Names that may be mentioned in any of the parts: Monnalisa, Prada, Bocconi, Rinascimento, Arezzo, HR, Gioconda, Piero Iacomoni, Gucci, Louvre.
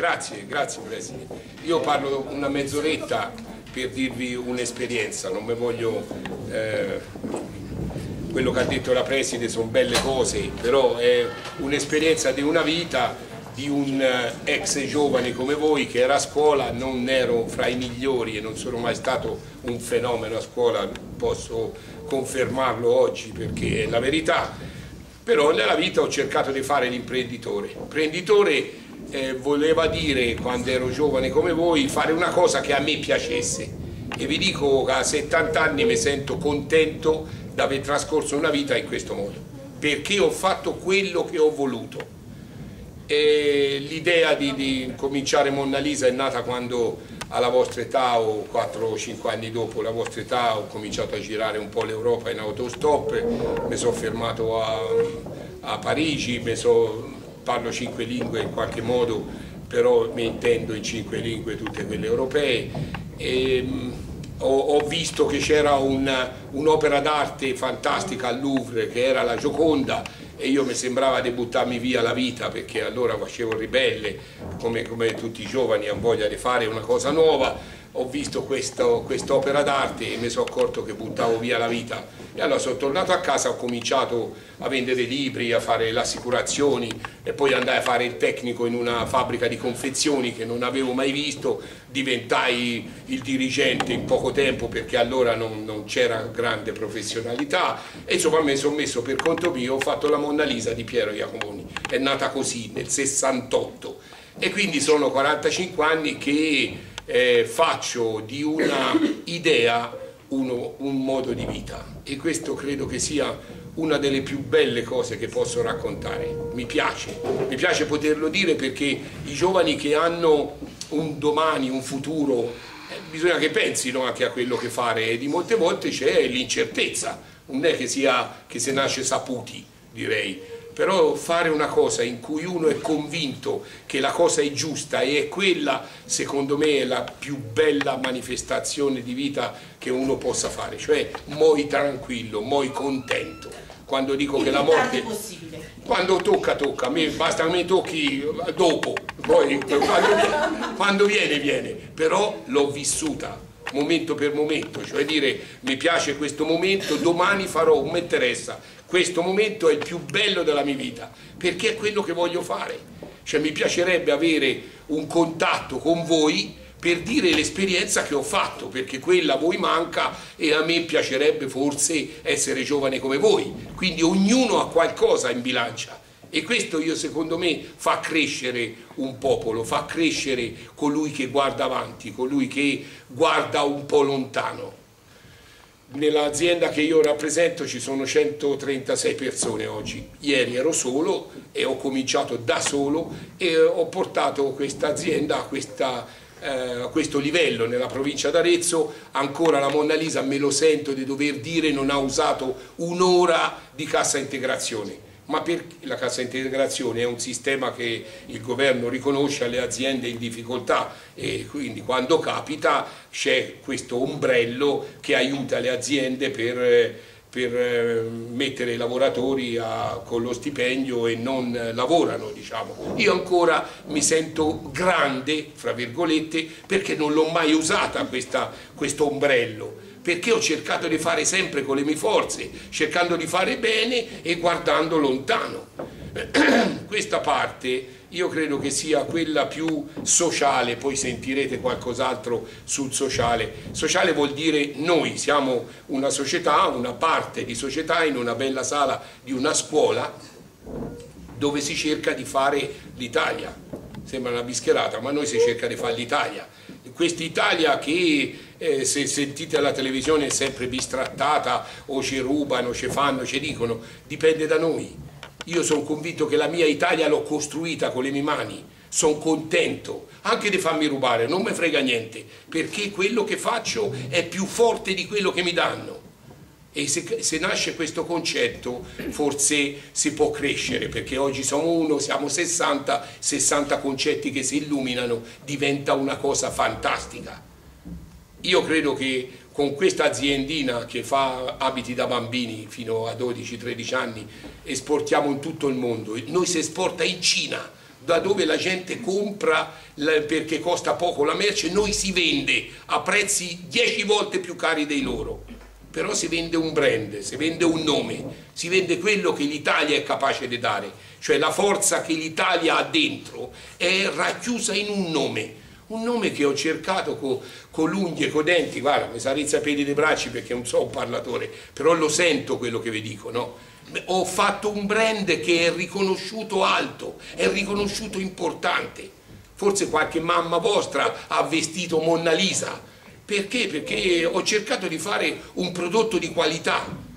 Grazie, grazie Preside. Io parlo una mezz'oretta per dirvi un'esperienza, non mi voglio... quello che ha detto la Preside sono belle cose, però è un'esperienza di una vita di un ex giovane come voi che era a scuola, non ero fra i migliori e non sono mai stato un fenomeno a scuola, posso confermarlo oggi perché è la verità, però nella vita ho cercato di fare l'imprenditore. Imprenditore voleva dire, quando ero giovane come voi, fare una cosa che a me piacesse, e vi dico che a 70 anni mi sento contento di aver trascorso una vita in questo modo, perché ho fatto quello che ho voluto. L'idea di cominciare Monnalisa è nata quando alla vostra età, o 4 o 5 anni dopo la vostra età, ho cominciato a girare un po' l'Europa in autostop, mi sono fermato a Parigi, parlo 5 lingue in qualche modo, però mi intendo in 5 lingue tutte quelle europee. Ho visto che c'era un'opera d'arte fantastica al Louvre che era la Gioconda, e io mi sembrava di buttarmi via la vita perché allora facevo ribelle come tutti i giovani hanno voglia di fare una cosa nuova. Ho visto quest'opera d'arte e mi sono accorto che buttavo via la vita, e allora sono tornato a casa, ho cominciato a vendere libri, a fare le assicurazioni, e poi andai a fare il tecnico in una fabbrica di confezioni che non avevo mai visto, diventai il dirigente in poco tempo perché allora non c'era grande professionalità, e insomma mi sono messo per conto mio, ho fatto la Monnalisa di Piero Iacomoni, è nata così nel 68, e quindi sono 45 anni che faccio di una idea un modo di vita, e questo credo che sia una delle più belle cose che posso raccontare. Mi piace poterlo dire perché i giovani che hanno un domani, un futuro, bisogna che pensino anche a quello che fare, e di molte volte c'è l'incertezza, non è che sia che se nasce saputi, direi, però fare una cosa in cui uno è convinto che la cosa è giusta, e è quella, secondo me, è la più bella manifestazione di vita che uno possa fare, cioè moi tranquillo, moi contento. Quando dico che la morte, quando tocca, a me basta che mi tocchi dopo, poi quando viene, però l'ho vissuta momento per momento, cioè dire mi piace questo momento, domani farò, mi interessa, questo momento è il più bello della mia vita perché è quello che voglio fare, cioè mi piacerebbe avere un contatto con voi per dire l'esperienza che ho fatto, perché quella a voi manca e a me piacerebbe forse essere giovane come voi, quindi ognuno ha qualcosa in bilancia. E questo secondo me fa crescere un popolo, fa crescere colui che guarda avanti, colui che guarda un po' lontano. Nell'azienda che io rappresento ci sono 136 persone oggi, ieri ero solo e ho cominciato da solo e ho portato questa azienda a questo livello nella provincia d'Arezzo. Ancora la Monnalisa, me lo sento di dover dire, non ha usato un'ora di cassa integrazione. Ma perché la cassa integrazione è un sistema che il governo riconosce alle aziende in difficoltà, e quindi quando capita c'è questo ombrello che aiuta le aziende per mettere i lavoratori con lo stipendio e non lavorano, diciamo. Io ancora mi sento grande, fra virgolette, perché non l'ho mai usata questo ombrello, perché ho cercato di fare sempre con le mie forze, cercando di fare bene e guardando lontano. Questa parte io credo che sia quella più sociale, poi sentirete qualcos'altro sul sociale. Sociale vuol dire noi siamo una società, una parte di società in una bella sala di una scuola dove si cerca di fare l'Italia. Sembra una bischerata, ma noi si cerca di fare l'Italia. Quest'Italia che se sentite alla televisione è sempre bistrattata, o ci rubano, ci fanno, ci dicono, dipende da noi. Io sono convinto che la mia Italia l'ho costruita con le mie mani, sono contento anche di farmi rubare, non mi frega niente, perché quello che faccio è più forte di quello che mi danno. E se nasce questo concetto forse si può crescere, perché oggi siamo uno, siamo 60 concetti che si illuminano, diventa una cosa fantastica. Io credo che con questa aziendina che fa abiti da bambini fino a 12-13 anni esportiamo in tutto il mondo, noi si esporta in Cina, da dove la gente compra perché costa poco la merce, noi si vende a prezzi 10 volte più cari dei loro, però si vende un brand, si vende un nome, si vende quello che l'Italia è capace di dare, cioè la forza che l'Italia ha dentro è racchiusa in un nome che ho cercato con l'unghie e con i denti, guarda, mi sarezza i peli dei bracci perché non so un parlatore, però lo sento quello che vi dico, no? Ho fatto un brand che è riconosciuto alto, è riconosciuto importante. Forse qualche mamma vostra ha vestito Monnalisa. Perché? Perché ho cercato di fare un prodotto di qualità,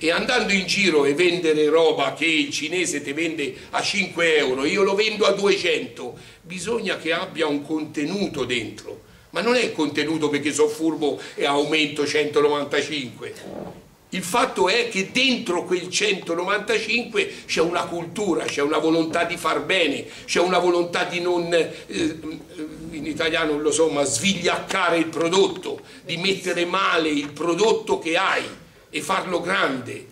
e andando in giro e vendere roba che il cinese ti vende a 5 euro, io lo vendo a 200, bisogna che abbia un contenuto dentro, ma non è il contenuto perché sono furbo e aumento 195. Il fatto è che dentro quel 195 c'è una cultura, c'è una volontà di far bene, c'è una volontà di non, in italiano non lo so, ma svigliaccare il prodotto, di mettere male il prodotto che hai e farlo grande.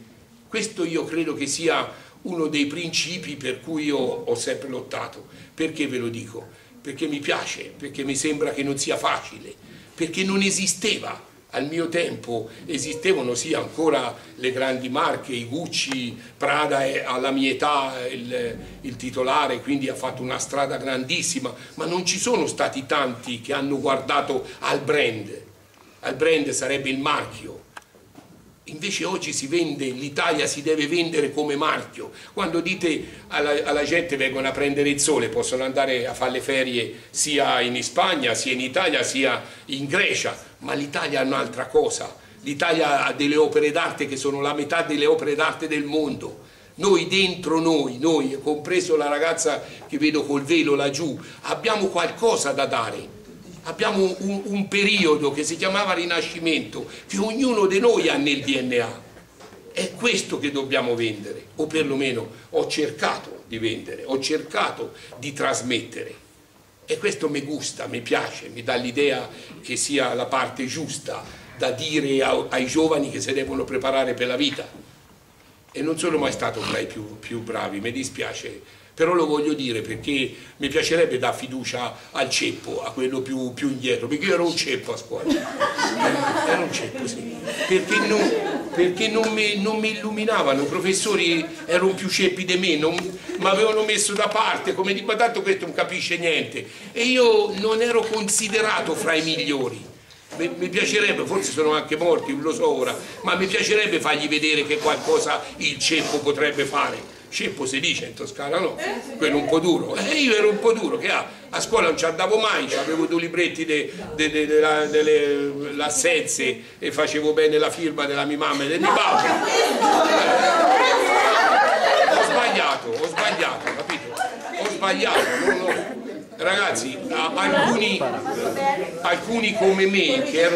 Questo io credo che sia uno dei principi per cui io ho sempre lottato. Perché ve lo dico? Perché mi piace, perché mi sembra che non sia facile, perché non esisteva. Al mio tempo esistevano sì ancora le grandi marche, i Gucci, Prada è alla mia età il titolare, quindi ha fatto una strada grandissima, ma non ci sono stati tanti che hanno guardato al brand. Al brand sarebbe il marchio. Invece oggi si vende, l'Italia si deve vendere come marchio. Quando dite alla gente vengono a prendere il sole, possono andare a fare le ferie sia in Spagna, sia in Italia, sia in Grecia, ma l'Italia è un'altra cosa. L'Italia ha delle opere d'arte che sono la metà delle opere d'arte del mondo. Noi dentro noi, compreso la ragazza che vedo col velo laggiù, abbiamo qualcosa da dare. Abbiamo un periodo che si chiamava Rinascimento, che ognuno di noi ha nel DNA. È questo che dobbiamo vendere, o perlomeno ho cercato di vendere, ho cercato di trasmettere. E questo mi gusta, mi piace, mi dà l'idea che sia la parte giusta da dire ai giovani che si devono preparare per la vita. E non sono mai stato tra i più bravi, mi dispiace. Però lo voglio dire perché mi piacerebbe dare fiducia al ceppo, a quello più indietro, perché io ero un ceppo a scuola, era un ceppo, sì, perché non mi illuminavano, i professori erano più ceppi di me, mi avevano messo da parte, come dico, ma tanto questo non capisce niente, e io non ero considerato fra i migliori. Mi piacerebbe, forse sono anche morti, non lo so ora, ma mi piacerebbe fargli vedere che qualcosa il ceppo potrebbe fare. Ceppo si dice in Toscana, no? Quello un po' duro. Io ero un po' duro, che a scuola non ci andavo mai, avevo due libretti delle assenze e facevo bene la firma della mia mamma e del mio babbo. Ho sbagliato, capito? Ho sbagliato, non... Ragazzi, alcuni come me che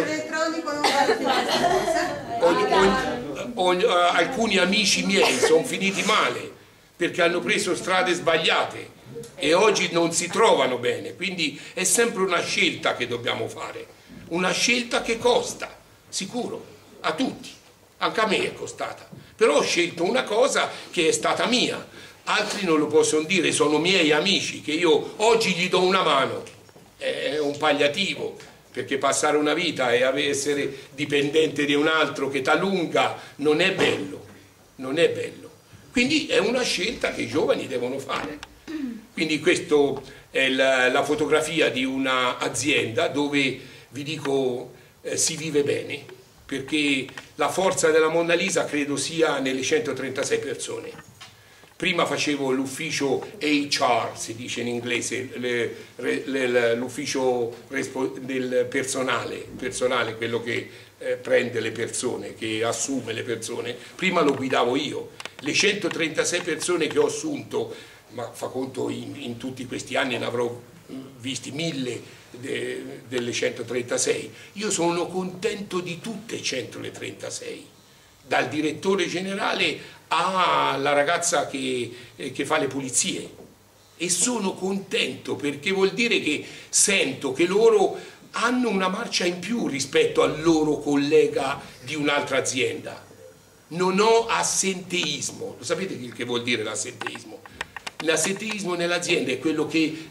alcuni amici miei sono finiti male perché hanno preso strade sbagliate e oggi non si trovano bene, quindi è sempre una scelta che dobbiamo fare, una scelta che costa, sicuro, a tutti, anche a me è costata, però ho scelto una cosa che è stata mia, altri non lo possono dire, sono miei amici che io oggi gli do una mano, è un palliativo, perché passare una vita e essere dipendente di un altro che t'allunga non è bello, non è bello. Quindi è una scelta che i giovani devono fare. Quindi questa è la fotografia di un'azienda dove, vi dico, si vive bene, perché la forza della Monnalisa credo sia nelle 136 persone. Prima facevo l'ufficio HR, si dice in inglese, l'ufficio del personale, quello che prende le persone, che assume le persone, prima lo guidavo io. Le 136 persone che ho assunto, ma fa conto in tutti questi anni ne avrò visti 1000 delle 136, io sono contento di tutte e 136, dal direttore generale alla ragazza che fa le pulizie, e sono contento perché vuol dire che sento che loro hanno una marcia in più rispetto al loro collega di un'altra azienda. Non ho assenteismo, lo sapete che vuol dire l'assenteismo? L'assetteismo nell'azienda è quello che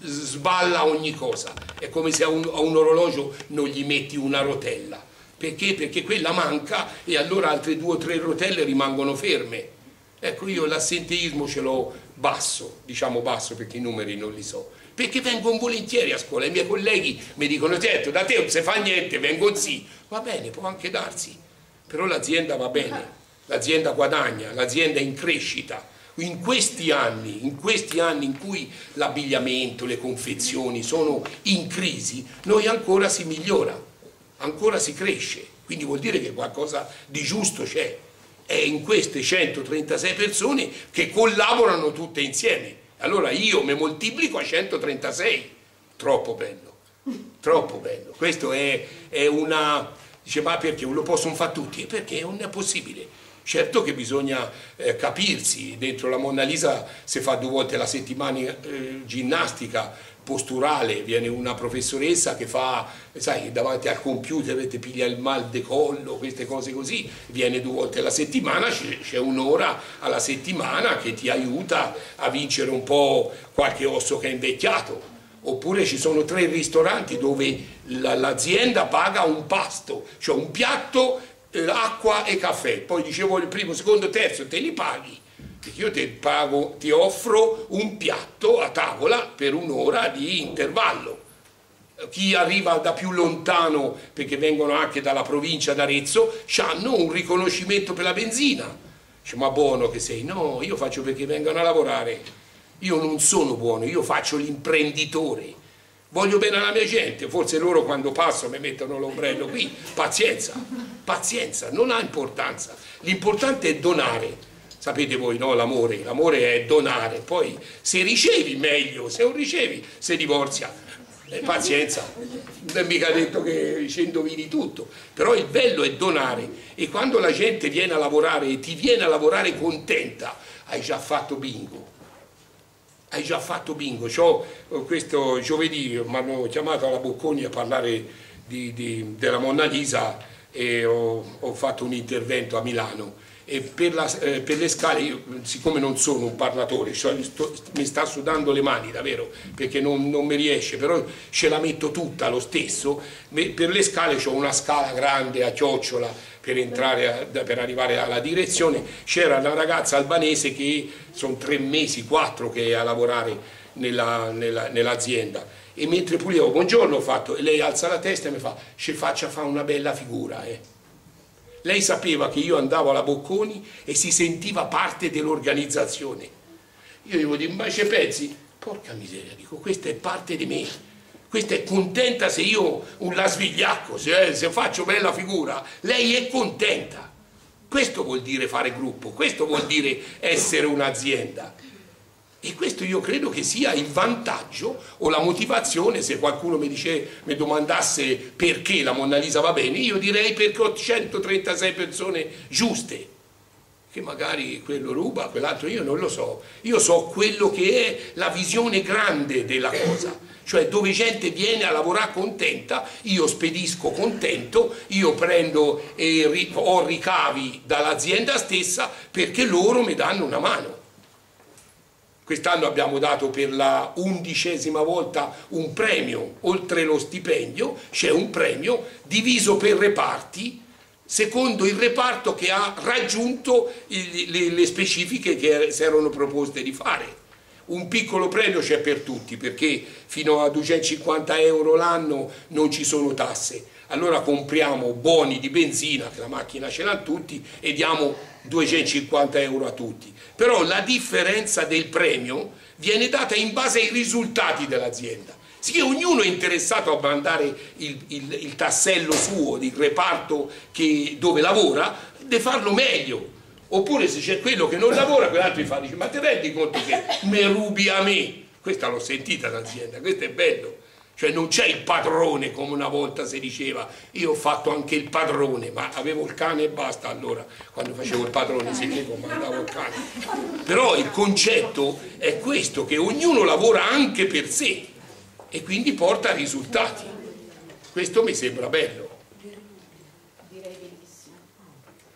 sballa ogni cosa, è come se a un orologio non gli metti una rotella, perché? Perché quella manca e allora altre 2 o 3 rotelle rimangono ferme. Ecco, io l'assenteismo ce l'ho basso, diciamo basso perché i numeri non li so, perché vengono volentieri a scuola, i miei colleghi mi dicono: certo, da te non si fa niente, vengo sì, va bene, può anche darsi, però l'azienda va bene, l'azienda guadagna, l'azienda è in crescita. In questi anni in cui l'abbigliamento, le confezioni sono in crisi, noi ancora si migliora, ancora si cresce, quindi vuol dire che qualcosa di giusto c'è. È in queste 136 persone che collaborano tutte insieme, allora io mi moltiplico a 136, troppo bello, questo è una... dice: ma perché lo possono fare tutti? Perché non è possibile. Certo che bisogna capirsi, dentro la Monnalisa si fa 2 volte la settimana ginnastica posturale, viene una professoressa che fa, sai, davanti al computer e ti piglia il mal di collo, queste cose così, viene 2 volte la settimana, c'è un'ora alla settimana che ti aiuta a vincere un po' qualche osso che è invecchiato. Oppure ci sono 3 ristoranti dove l'azienda paga un pasto, cioè un piatto, acqua e caffè, poi dicevo il primo, secondo, terzo te li paghi, perché io ti offro un piatto a tavola per un'ora di intervallo. Chi arriva da più lontano, perché vengono anche dalla provincia d'Arezzo, hanno un riconoscimento per la benzina. Dice: ma buono che sei? No, io faccio perché vengano a lavorare, io non sono buono, io faccio l'imprenditore, voglio bene alla mia gente, forse loro quando passo mi mettono l'ombrello qui, pazienza, non ha importanza, l'importante è donare, sapete voi, no? L'amore è donare, poi se ricevi meglio, se non ricevi si divorzia, pazienza, non è mica detto che ci indovini tutto, però il bello è donare, e quando la gente viene a lavorare e ti viene a lavorare contenta, hai già fatto bingo. Hai già fatto bingo. C'ho questo giovedì, mi hanno chiamato alla Bocconi a parlare della Monnalisa e ho fatto un intervento a Milano, e per le scale, io, siccome non sono un parlatore, cioè mi sta sudando le mani davvero perché non mi riesce, però ce la metto tutta lo stesso. Per le scale c'ho una scala grande a chiocciola per arrivare alla direzione. C'era una ragazza albanese che sono 3 mesi, 4 che è a lavorare nell'azienda, e mentre pulivo, buongiorno ho fatto, e lei alza la testa e mi fa: ci faccia fare una bella figura, eh. Lei sapeva che io andavo alla Bocconi e si sentiva parte dell'organizzazione. Io gli dico: ma ci pensi? Porca miseria, dico, questa è parte di me, questa è contenta se io la svegliacco, se faccio bella figura, lei è contenta. Questo vuol dire fare gruppo, questo vuol dire essere un'azienda. E questo io credo che sia il vantaggio o la motivazione. Se qualcuno mi domandasse perché la Monnalisa va bene, io direi perché ho 136 persone giuste, che magari quello ruba, quell'altro, io non lo so, io so quello che è la visione grande della cosa, cioè dove gente viene a lavorare contenta, io spedisco contento, io prendo e ho ricavi dall'azienda stessa perché loro mi danno una mano. Quest'anno abbiamo dato per la 11ª volta un premio, oltre lo stipendio c'è un premio diviso per reparti, secondo il reparto che ha raggiunto le specifiche che si erano proposte di fare. Un piccolo premio c'è per tutti, perché fino a 250 € l'anno non ci sono tasse, allora compriamo buoni di benzina, che la macchina ce l'ha tutti, e diamo 250 € a tutti. Però la differenza del premio viene data in base ai risultati dell'azienda, sì, ognuno è interessato a mandare il tassello suo del reparto dove lavora, di farlo meglio. Oppure se c'è quello che non lavora, quell'altro gli fa, dice: ma ti rendi conto che me rubi a me? Questa l'ho sentita l'azienda, questo è bello, cioè non c'è il padrone, come una volta si diceva, io ho fatto anche il padrone, ma avevo il cane e basta, allora quando facevo il padrone si dicevo mandavo il cane. Però il concetto è questo, che ognuno lavora anche per sé e quindi porta risultati, questo mi sembra bello.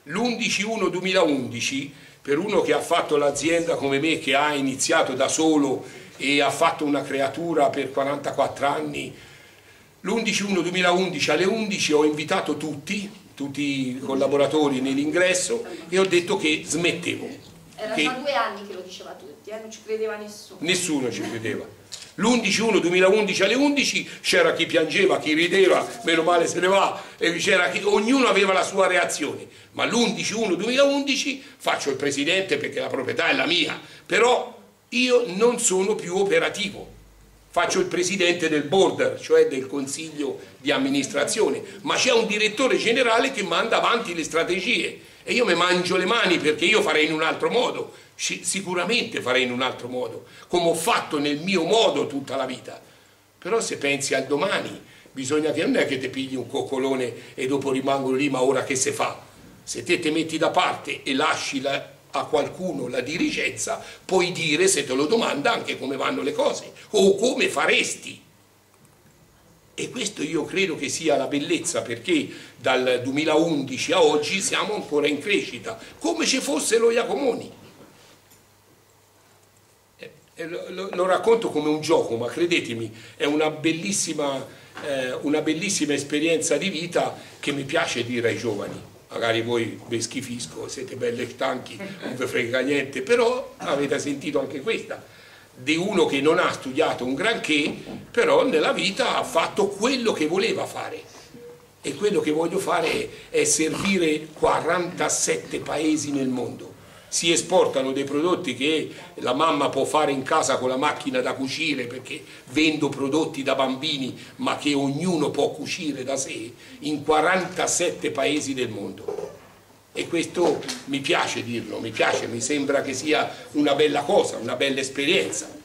l'11/1/2011, per uno che ha fatto l'azienda come me, che ha iniziato da solo e ha fatto una creatura per 44 anni, l'11/1/2011 alle 11 ho invitato tutti i collaboratori nell'ingresso e ho detto che smettevo. Era già 2 anni che lo diceva a tutti, non ci credeva nessuno. Nessuno ci credeva. L'11/1/2011 alle 11 c'era chi piangeva, chi rideva, meno male se ne va, e c'era chi, ognuno aveva la sua reazione. Ma l'11/1/2011 faccio il presidente perché la proprietà è la mia, però io non sono più operativo. Faccio il presidente del board, cioè del consiglio di amministrazione, ma c'è un direttore generale che manda avanti le strategie. E io mi mangio le mani perché io farei in un altro modo, sicuramente farei in un altro modo, come ho fatto nel mio modo tutta la vita. Però se pensi al domani, bisogna che non è che ti pigli un coccolone e dopo rimango lì, ma ora che si fa? Se te ti metti da parte e lasci a qualcuno la dirigenza, puoi dire, se te lo domanda, anche come vanno le cose o come faresti. E questo io credo che sia la bellezza, perché dal 2011 a oggi siamo ancora in crescita, come se fossero Iacomoni. Lo racconto come un gioco, ma credetemi, è una bellissima esperienza di vita che mi piace dire ai giovani. Magari voi vi schifisco, siete belli e stanchi, non vi frega niente, però avete sentito anche questa, di uno che non ha studiato un granché, però nella vita ha fatto quello che voleva fare, e quello che voglio fare è servire 47 paesi nel mondo. Si esportano dei prodotti che la mamma può fare in casa con la macchina da cucire, perché vendo prodotti da bambini ma che ognuno può cucire da sé, in 47 paesi del mondo. E questo mi piace dirlo, mi piace, mi sembra che sia una bella cosa, una bella esperienza.